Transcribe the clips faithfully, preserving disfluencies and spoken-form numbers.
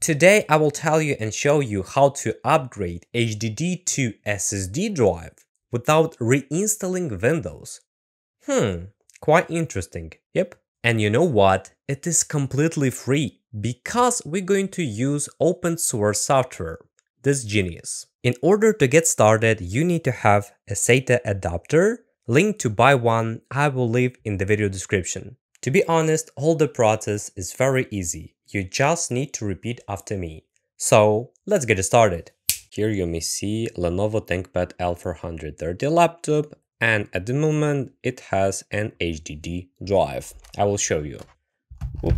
Today I will tell you and show you how to upgrade H D D to S S D drive without reinstalling Windows. Hmm, quite interesting, yep. And you know what? It is completely free, because we're going to use open source software, DiskGenius. In order to get started, you need to have a SATA adapter. Link to buy one I will leave in the video description. To be honest, all the process is very easy, you just need to repeat after me. So let's get started. Here you may see Lenovo ThinkPad L four thirty laptop, and at the moment it has an H D D drive. I will show you. Oop.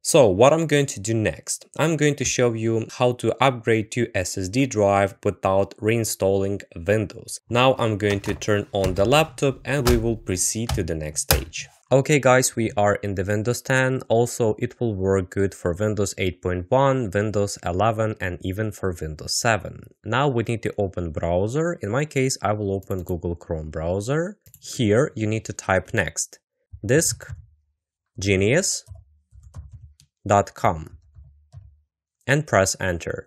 So what I'm going to do next, I'm going to show you how to upgrade to S S D drive without reinstalling Windows. Now I'm going to turn on the laptop and we will proceed to the next stage. Okay guys, we are in the Windows ten, also it will work good for Windows eight point one, Windows eleven and even for Windows seven. Now we need to open browser, in my case I will open Google Chrome browser. Here you need to type next, DiskGenius dot com and press enter.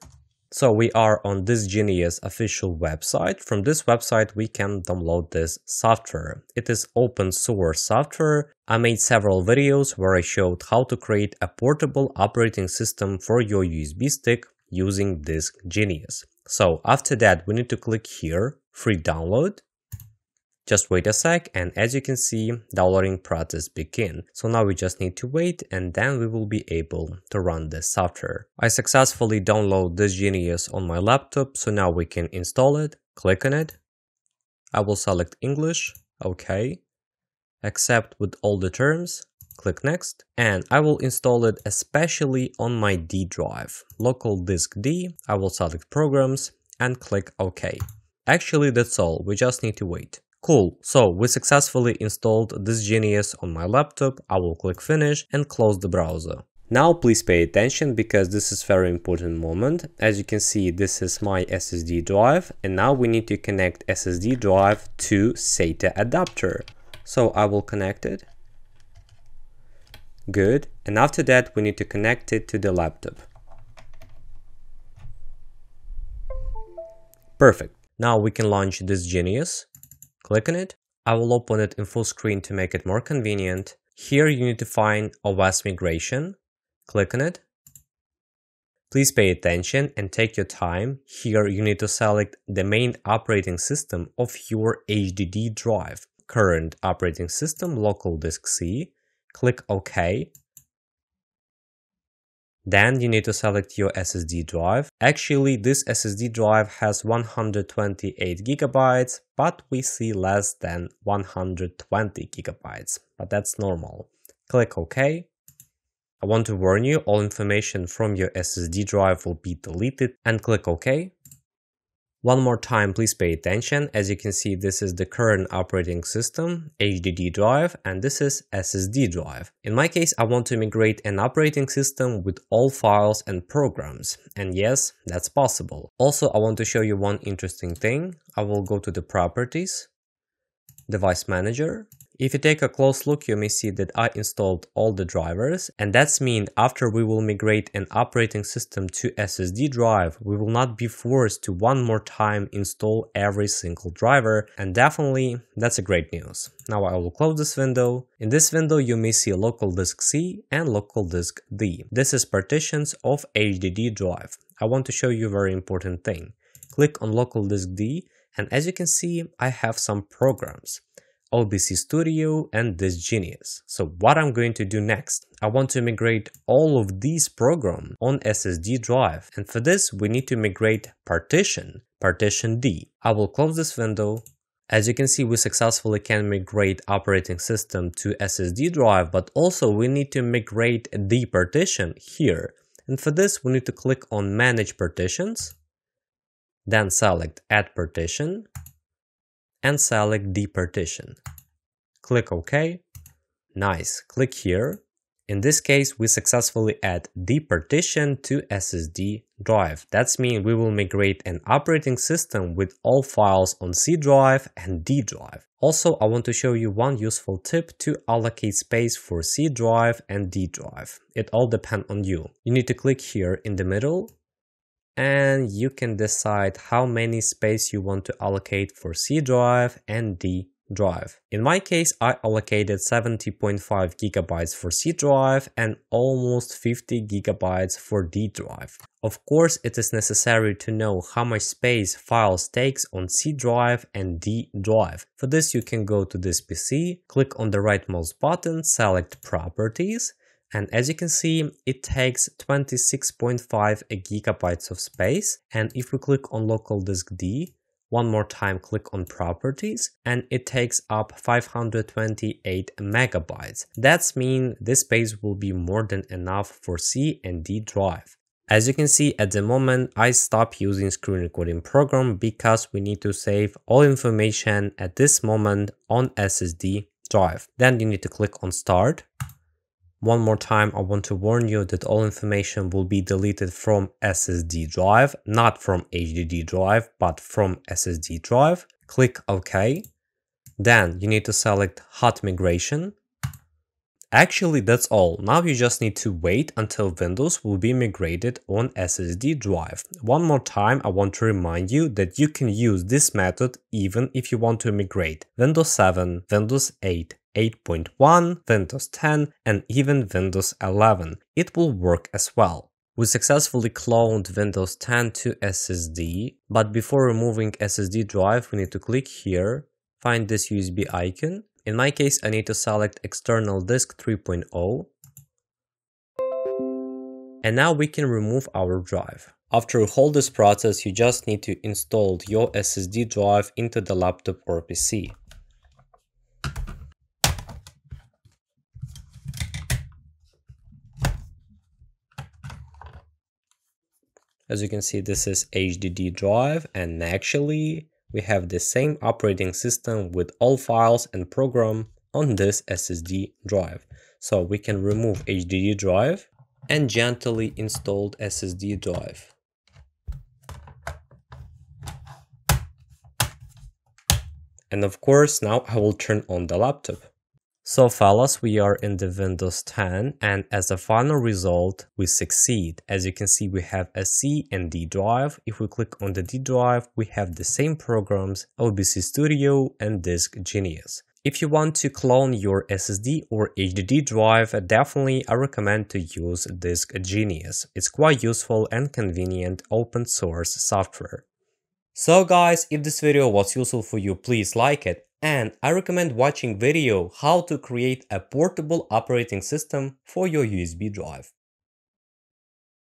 So we are on DiskGenius official website. From this website we can download this software. It is open source software. I made several videos where I showed how to create a portable operating system for your U S B stick using DiskGenius. So after that we need to click here, free download. Just wait a sec, and as you can see, downloading process begin. So now we just need to wait and then we will be able to run this software. I successfully download DiskGenius on my laptop, so now we can install it. Click on it. I will select English, okay. Accept with all the terms, click next. And I will install it especially on my D drive, local disk D. I will select programs and click OK. Actually that's all, we just need to wait. Cool, so we successfully installed DiskGenius on my laptop. I will click finish and close the browser. Now please pay attention, because this is very important moment. As you can see, this is my S S D drive, and now we need to connect S S D drive to SATA adapter. So I will connect it. Good, and after that we need to connect it to the laptop. Perfect, now we can launch DiskGenius. Click on it. I will open it in full screen to make it more convenient. Here you need to find O S migration. Click on it. Please pay attention and take your time. Here you need to select the main operating system of your H D D drive. Current operating system, local disk C. Click OK. Then you need to select your S S D drive. Actually, this S S D drive has one hundred twenty-eight gigabytes, but we see less than one hundred twenty gigabytes, but that's normal. Click OK. I want to warn you, all information from your S S D drive will be deleted, and click OK. One more time, please pay attention. As you can see, this is the current operating system, H D D drive, and this is S S D drive. In my case, I want to migrate an operating system with all files and programs. And yes, that's possible. Also, I want to show you one interesting thing. I will go to the properties, device manager. If you take a close look, you may see that I installed all the drivers, and that's mean after we will migrate an operating system to S S D drive, we will not be forced to one more time install every single driver, and definitely that's a great news. Now I will close this window. In this window you may see local disk C and local disk D. This is partitions of H D D drive. I want to show you a very important thing. Click on local disk D, and as you can see I have some programs. O B S Studio and DiskGenius. So what I'm going to do next, I want to migrate all of these programs on S S D drive, and for this we need to migrate partition, partition D. I will close this window. As you can see, we successfully can migrate operating system to S S D drive, but also we need to migrate the partition here, and for this we need to click on manage partitions, then select add partition, and select the partition. Click OK. Nice, click here. In this case, we successfully add the partition to S S D drive. That's mean we will migrate an operating system with all files on C drive and D drive. Also, I want to show you one useful tip to allocate space for C drive and D drive. It all depends on you. You need to click here in the middle and you can decide how many space you want to allocate for C drive and D drive. In my case, I allocated seventy point five gigabytes for C drive and almost fifty gigabytes for D drive. Of course, it is necessary to know how much space files takes on C drive and D drive. For this, you can go to this P C, click on the rightmost button, select Properties, and as you can see, it takes twenty-six point five gigabytes of space. And if we click on local disk D, one more time click on Properties, and it takes up five hundred twenty-eight megabytes. That's mean this space will be more than enough for C and D drive. As you can see, at the moment I stopped using screen recording program because we need to save all information at this moment on S S D drive. Then you need to click on Start. One more time, I want to warn you that all information will be deleted from S S D drive, not from H D D drive, but from S S D drive. Click OK. Then you need to select hot migration. Actually, that's all. Now you just need to wait until Windows will be migrated on S S D drive. One more time, I want to remind you that you can use this method even if you want to migrate Windows seven, Windows eight. eight point one, Windows ten, and even Windows eleven. It will work as well. We successfully cloned Windows ten to S S D, but before removing S S D drive, we need to click here, find this U S B icon. In my case, I need to select external disk three point oh. And now we can remove our drive. After you hold this process, you just need to install your S S D drive into the laptop or P C. As you can see, this is H D D drive, and actually we have the same operating system with all files and program on this S S D drive. So we can remove H D D drive and gently install S S D drive. And of course, now I will turn on the laptop. So fellas, we are in the Windows ten, and as a final result, we succeed. As you can see, we have a C and D drive. If we click on the D drive, we have the same programs, O B S Studio and DiskGenius. If you want to clone your S S D or H D D drive, definitely I recommend to use DiskGenius. It's quite useful and convenient open source software. So guys, if this video was useful for you, please like it. And I recommend watching video how to create a portable operating system for your U S B drive.